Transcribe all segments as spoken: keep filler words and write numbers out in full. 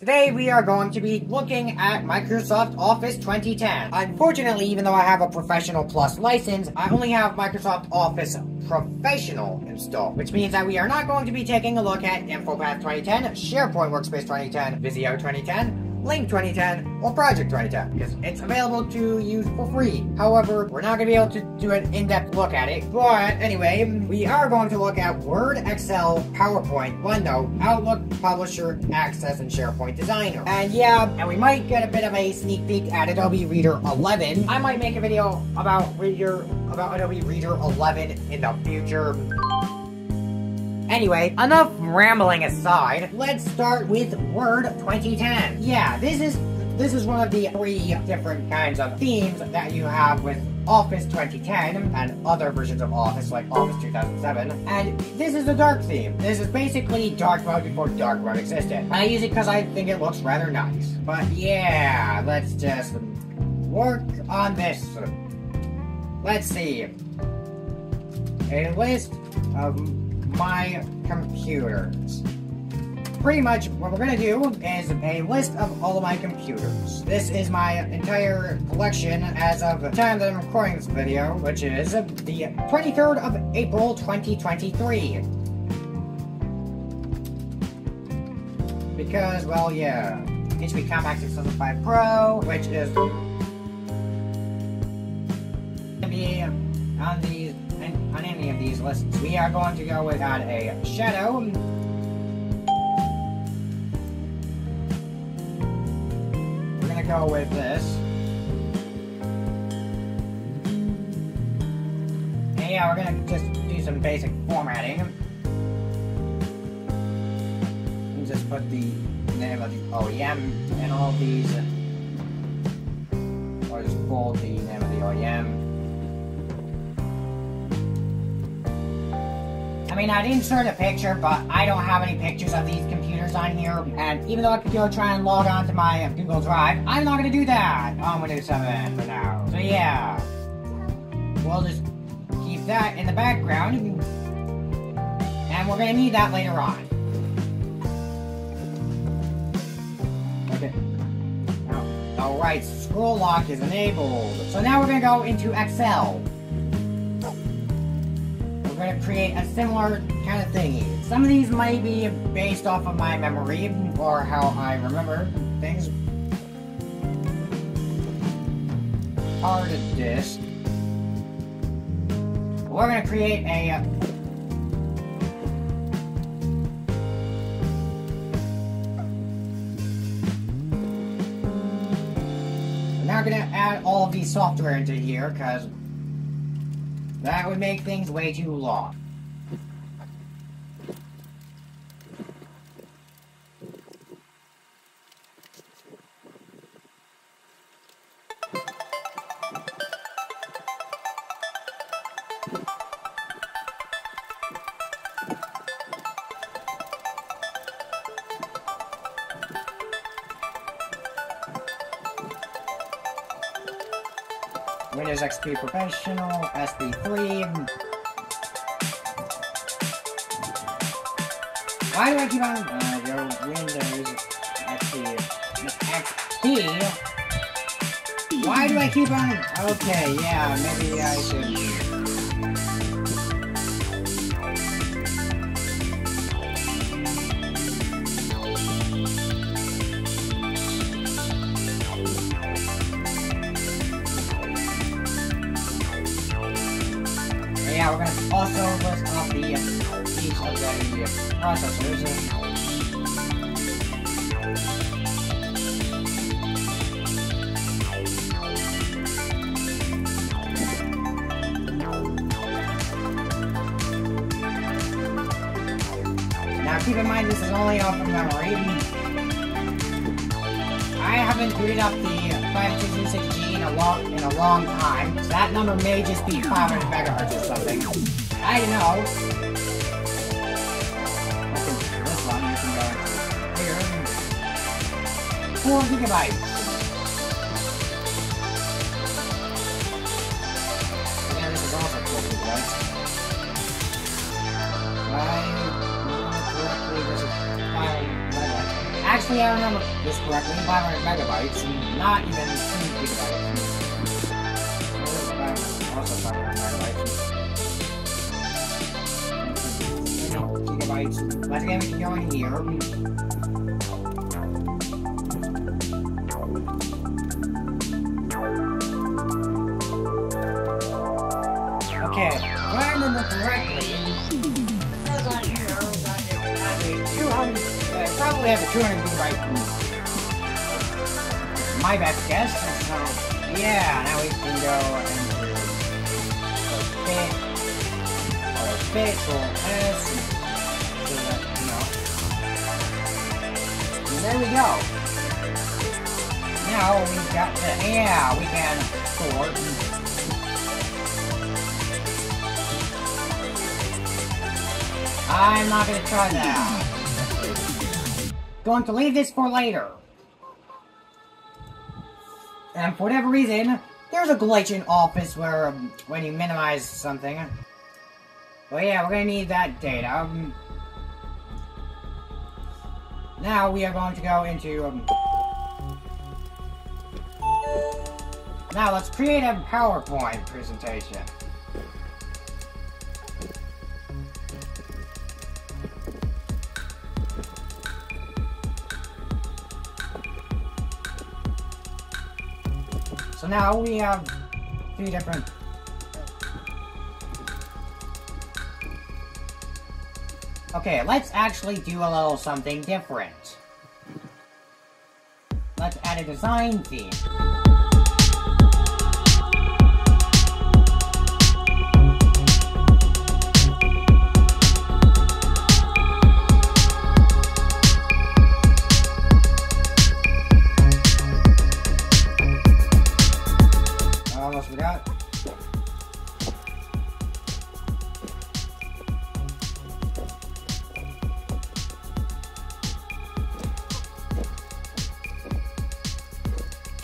Today we are going to be looking at Microsoft Office twenty ten. Unfortunately, even though I have a Professional Plus license, I only have Microsoft Office Professional installed, which means that we are not going to be taking a look at InfoPath twenty ten, SharePoint Workspace twenty ten, Visio twenty ten, Link twenty ten, or Project twenty ten, because it's available to use for free. However, we're not going to be able to do an in-depth look at it, but anyway, we are going to look at Word, Excel, PowerPoint, OneNote, Outlook, Publisher, Access, and SharePoint Designer. And yeah, and we might get a bit of a sneak peek at Adobe Reader eleven. I might make a video about Reader, about Adobe Reader eleven in the future. Anyway, enough rambling aside, let's start with Word twenty ten. Yeah, this is this is one of the three different kinds of themes that you have with Office twenty ten and other versions of Office like Office two thousand seven, and this is a dark theme. This is basically dark mode before dark mode existed. I use it because I think it looks rather nice. But yeah, let's just work on this. Let's see. A list of my computers. Pretty much what we're gonna do is a list of all of my computers. This is my entire collection as of the time that I'm recording this video, which is the twenty-third of April, twenty twenty-three. Because, well, yeah, H P Compaq six thousand five Pro, which is gonna be on these on any of these lists. We are going to go without a shadow. Go with this. And yeah, we're gonna just do some basic formatting. And just put the name of the O E M and all these. Or just bold the name of the O E M. I mean, I'd insert a picture, but I don't have any pictures of these computers on here. And even though I could go try and log on to my Google Drive, I'm not gonna do that. I'm gonna do something for now. So yeah, we'll just keep that in the background, and we're gonna need that later on. Okay. Oh. All right, scroll lock is enabled. So now we're gonna go into Excel. We're gonna create a similar kind of thingy. Some of these might be based off of my memory or how I remember things. Hard disk. We're gonna create a. We're now gonna add all of the software into here because that would make things way too long. Windows X P Professional, S P three. Why do I keep on uh, your Windows X P? X P? Why do I keep on? Okay, yeah, maybe I should. Yeah, we're going to also list off the each of the processors. Now keep in mind this is only off of memory. I haven't booted up the five sixty-six G in a long in a long time. So that number may just be five hundred megahertz or something. I don't know. This one you can go here. Four gigabytes. Yeah, this is also four gigabytes. Right, correctly, this is five megabytes. Actually, I remember this correctly, five hundred megabytes, and not even two gigabytes. Also five hundred megabytes. No, gigabytes. Let's get it going here. Okay, if I remember correctly, I probably have a two hundred gigabyte computer. My best guess. So, yeah, now we can go and do fit, or fit, or S, and do that, you know. And there we go. Now we've got the, yeah, we can sort. I'm not gonna try that. Going to leave this for later. And for whatever reason, there's a glitch in Office where um, when you minimize something. But yeah, we're gonna need that data. Um, now we are going to go into. Um, now let's create a PowerPoint presentation. So now we have three different. Okay, let's actually do a little something different. Let's add a design theme.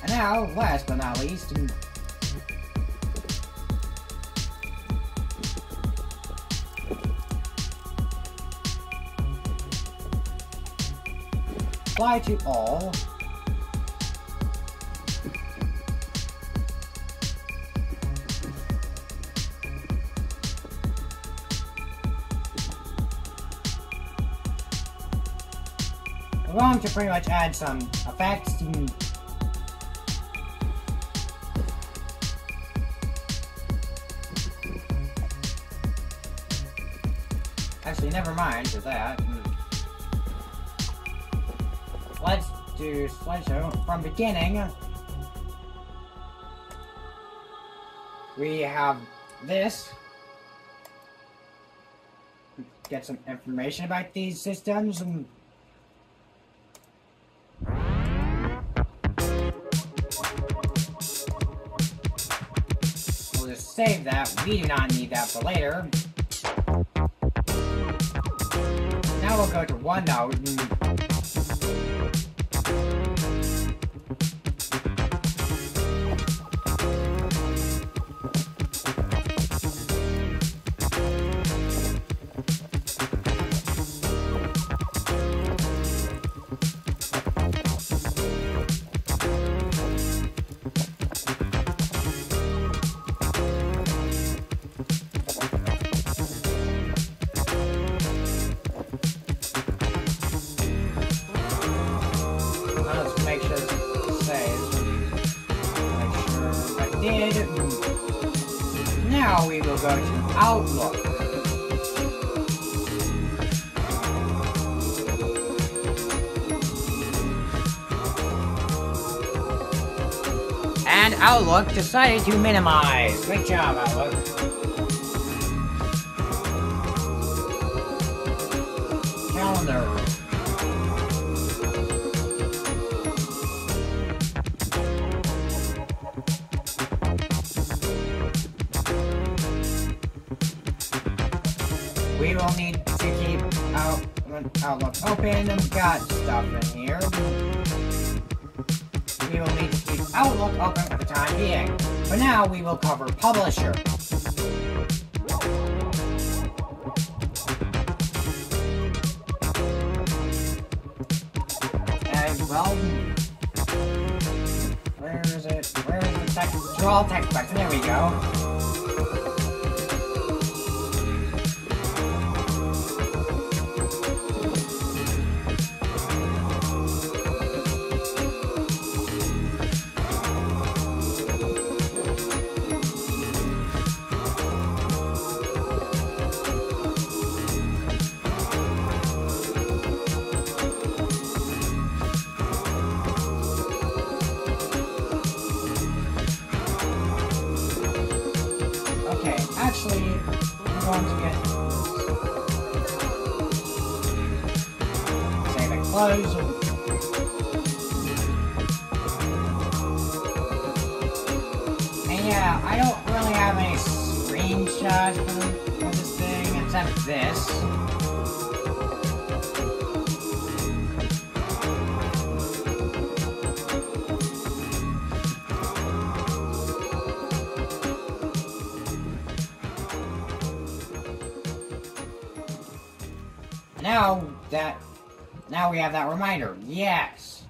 Now, last but not least, apply to all. We're going to pretty much add some effects. Actually, never mind for that. Let's do slideshow from beginning. We have this. Get some information about these systems. And we'll just save that. We do not need that for later. Now we'll go to OneNote. Now we will go to Outlook. And Outlook decided to minimize. Great job, Outlook. Calendar. We will need to keep out, Outlook open. We've got stuff in here. We will need to keep Outlook open for the time being. But now we will cover Publisher. open. Where is it? Where is the second? Draw text box. There we go. Now that, now we have that reminder. Yes.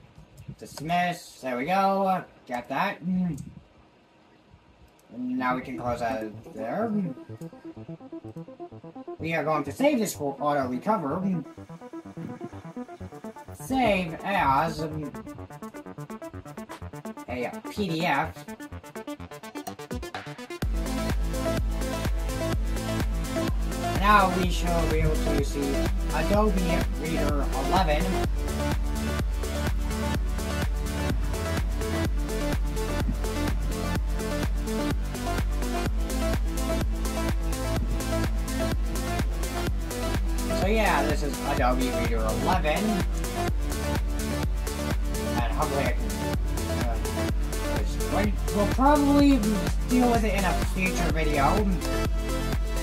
Dismiss. There we go. Got that. And now we can close out of there. We are going to save this for auto recover. Save as a P D F. Now we shall be able to see Adobe Reader eleven. So yeah, this is Adobe Reader eleven. And hopefully I can... Uh, we'll probably deal with it in a future video.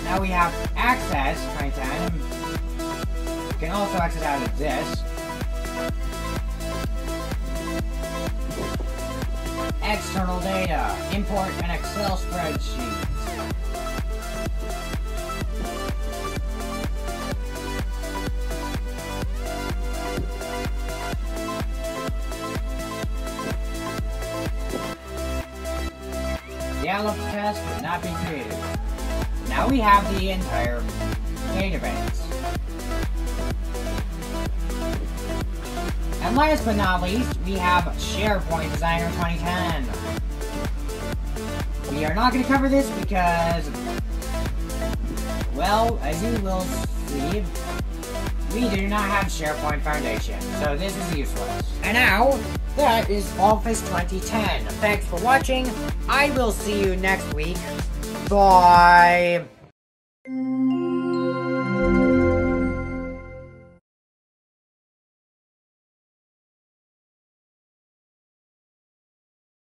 Now we have Access content. You can also access out of this. External data. Import an Excel spreadsheet. The Outlook test would not be created. Now we have the entire database. And last but not least, we have SharePoint Designer twenty ten. We are not going to cover this because, well, as you will see, we do not have SharePoint Foundation, so this is useless. And now, that is Office twenty ten. Thanks for watching. I will see you next week. Bye.